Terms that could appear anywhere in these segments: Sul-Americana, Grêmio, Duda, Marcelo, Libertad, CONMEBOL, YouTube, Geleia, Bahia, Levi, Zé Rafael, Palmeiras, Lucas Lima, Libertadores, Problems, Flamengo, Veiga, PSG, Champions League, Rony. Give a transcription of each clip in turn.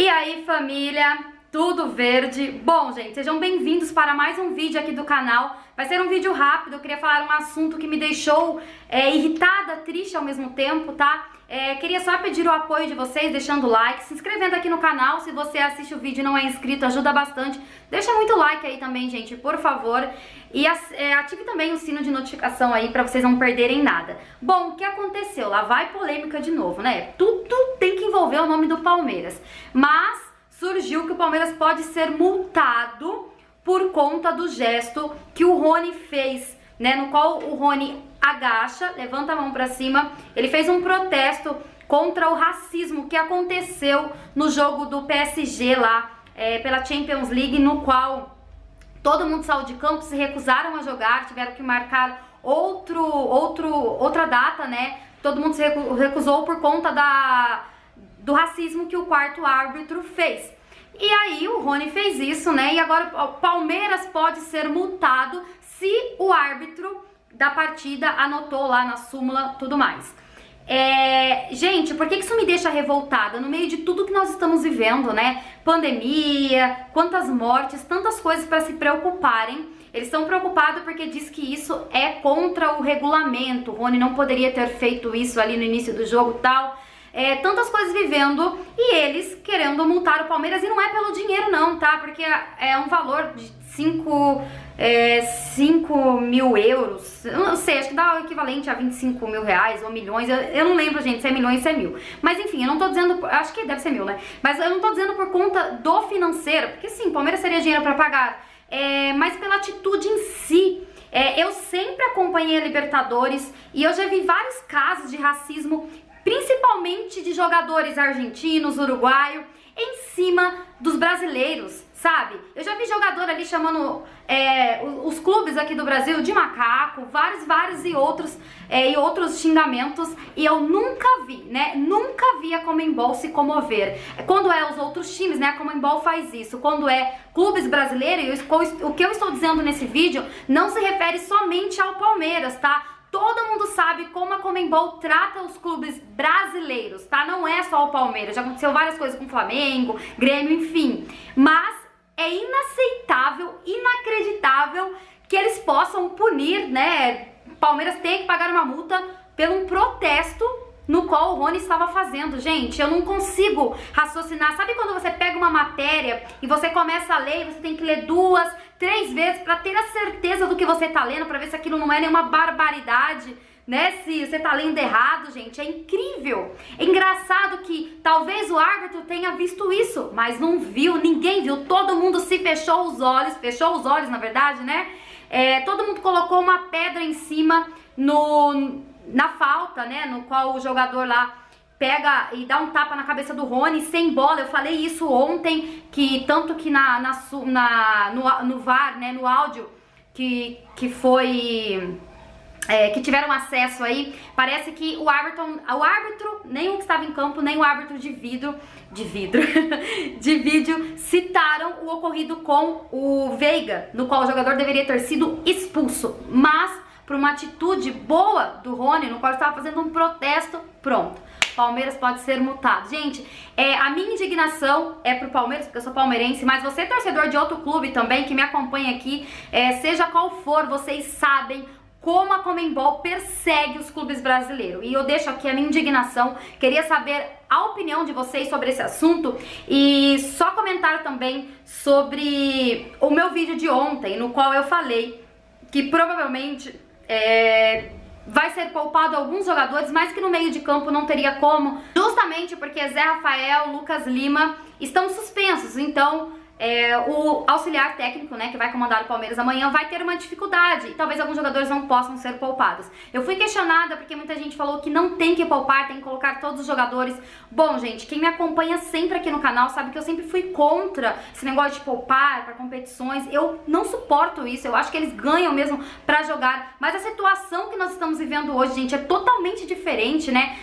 E aí, família, tudo verde? Bom, gente, sejam bem-vindos para mais um vídeo aqui do canal. Vai ser um vídeo rápido, eu queria falar um assunto que me deixou irritada, triste ao mesmo tempo, tá? Queria só pedir o apoio de vocês, deixando o like, se inscrevendo aqui no canal. Se você assiste o vídeo e não é inscrito, ajuda bastante. Deixa muito like aí também, gente, por favor. E ative também o sino de notificação aí pra vocês não perderem nada. Bom, o que aconteceu? Lá vai polêmica de novo, né? Tudo tem que envolver o nome do Palmeiras. Mas surgiu que o Palmeiras pode ser multado por conta do gesto que o Rony fez, né? No qual o Rony agacha, levanta a mão pra cima, ele fez um protesto contra o racismo que aconteceu no jogo do PSG lá pela Champions League, no qual todo mundo saiu de campo, se recusaram a jogar, tiveram que marcar outra data, né? Todo mundo se recusou por conta do racismo que o quarto árbitro fez. E aí o Rony fez isso, né? E agora o Palmeiras pode ser multado se o árbitro da partida anotou lá na súmula, tudo mais. Gente, por que isso me deixa revoltada? No meio de tudo que nós estamos vivendo, né? Pandemia, quantas mortes, tantas coisas para se preocuparem. Eles estão preocupados porque diz que isso é contra o regulamento. O Rony não poderia ter feito isso ali no início do jogo e tal. Tantas coisas vivendo e eles querendo multar o Palmeiras. E não é pelo dinheiro não, tá? Porque é um valor de 5 mil euros, eu não sei, acho que dá o equivalente a 25 mil reais ou milhões, eu não lembro, gente, se é milhões ou se é mil. Mas enfim, eu não tô dizendo, acho que deve ser mil, né? Mas eu não tô dizendo por conta do financeiro, porque sim, Palmeiras seria dinheiro pra pagar, mas pela atitude em si. Eu sempre acompanhei a Libertadores e eu já vi vários casos de racismo, principalmente de jogadores argentinos, uruguaios, em cima dos brasileiros, sabe? Eu já vi jogador ali chamando os clubes aqui do Brasil de macaco, vários e outros xingamentos, e eu nunca vi, né? Nunca vi a CONMEBOL se comover. Quando é os outros times, né? A CONMEBOL faz isso. Quando é clubes brasileiros, o que eu estou dizendo nesse vídeo não se refere somente ao Palmeiras, tá? Todo mundo sabe como a CONMEBOL trata os clubes brasileiros, tá? Não é só o Palmeiras, já aconteceu várias coisas com o Flamengo, Grêmio, enfim. Mas é inaceitável, inacreditável que eles possam punir, né? Palmeiras tem que pagar uma multa por um protesto no qual o Rony estava fazendo. Gente, eu não consigo raciocinar. Sabe quando você pega uma matéria e você começa a ler e você tem que ler 2, 3 vezes pra ter a certeza do que você tá lendo, pra ver se aquilo não é nenhuma barbaridade, né? Se você tá lendo errado, gente, é incrível. É engraçado que talvez o árbitro tenha visto isso, mas não viu, ninguém viu. Todo mundo se fechou os olhos, na verdade, né? Todo mundo colocou uma pedra em cima na falta, né, no qual o jogador lá pega e dá um tapa na cabeça do Rony sem bola. Eu falei isso ontem, que tanto que no VAR, né, no áudio que foi que tiveram acesso aí, parece que o árbitro, nem o que estava em campo, nem o árbitro de vídeo citaram o ocorrido com o Veiga, no qual o jogador deveria ter sido expulso, mas por uma atitude boa do Rony, no qual estava fazendo um protesto, pronto. Palmeiras pode ser multado. Gente, a minha indignação é pro Palmeiras, porque eu sou palmeirense, mas você, torcedor de outro clube também, que me acompanha aqui, seja qual for, vocês sabem como a CONMEBOL persegue os clubes brasileiros. E eu deixo aqui a minha indignação, queria saber a opinião de vocês sobre esse assunto e só comentar também sobre o meu vídeo de ontem, no qual eu falei que provavelmente vai ser poupado alguns jogadores, mas que no meio de campo não teria como, justamente porque Zé Rafael, Lucas Lima estão suspensos. Então o auxiliar técnico, né, que vai comandar o Palmeiras amanhã, vai ter uma dificuldade e talvez alguns jogadores não possam ser poupados. Eu fui questionada porque muita gente falou que não tem que poupar, tem que colocar todos os jogadores. Bom, gente, quem me acompanha sempre aqui no canal sabe que eu sempre fui contra esse negócio de poupar para competições. Eu não suporto isso, eu acho que eles ganham mesmo pra jogar, mas a situação que nós estamos vivendo hoje, gente, é totalmente diferente, né?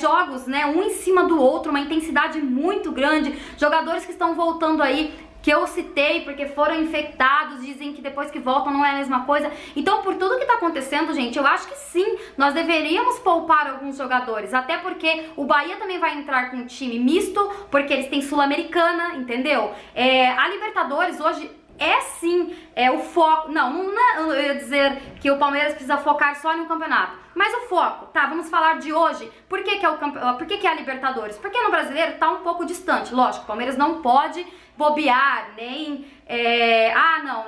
Jogos, né, um em cima do outro, uma intensidade muito grande, jogadores que estão voltando aí que eu citei, porque foram infectados, dizem que depois que voltam não é a mesma coisa. Então, por tudo que tá acontecendo, gente, eu acho que sim, nós deveríamos poupar alguns jogadores, até porque o Bahia também vai entrar com um time misto, porque eles têm Sul-Americana, entendeu? A Libertadores hoje é sim, o foco, não eu ia dizer que o Palmeiras precisa focar só no campeonato, mas o foco, tá, vamos falar de hoje. Por que que é a Libertadores? Porque no brasileiro tá um pouco distante, lógico, o Palmeiras não pode bobear, nem,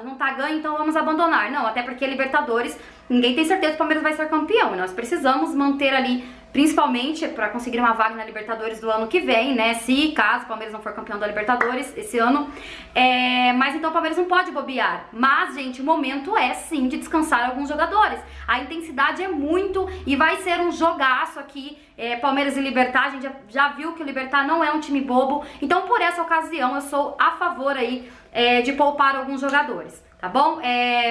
não tá ganho, então vamos abandonar, não, até porque Libertadores, ninguém tem certeza que o Palmeiras vai ser campeão, e nós precisamos manter ali, principalmente para conseguir uma vaga na Libertadores do ano que vem, né, se, caso o Palmeiras não for campeão da Libertadores esse ano, mas então o Palmeiras não pode bobear, mas, gente, o momento é, sim, de descansar alguns jogadores, a intensidade é muito, e vai ser um jogaço aqui, Palmeiras e Libertad, a gente já viu que o Libertad não é um time bobo, então por essa ocasião eu sou a favor aí de poupar alguns jogadores, tá bom?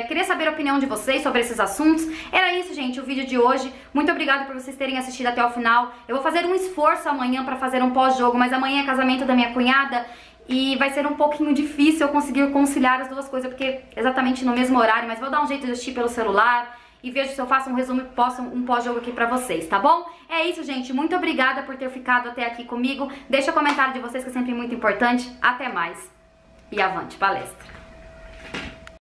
Queria saber a opinião de vocês sobre esses assuntos. Era isso, gente, o vídeo de hoje. Muito obrigada por vocês terem assistido até o final. Eu vou fazer um esforço amanhã pra fazer um pós-jogo, mas amanhã é casamento da minha cunhada e vai ser um pouquinho difícil eu conseguir conciliar as duas coisas, porque é exatamente no mesmo horário, mas vou dar um jeito de assistir pelo celular e vejo se eu faço um resumo e posto um pós-jogo aqui pra vocês, tá bom? É isso, gente. Muito obrigada por ter ficado até aqui comigo. Deixa o comentário de vocês, que é sempre muito importante. Até mais. E avante, palestra!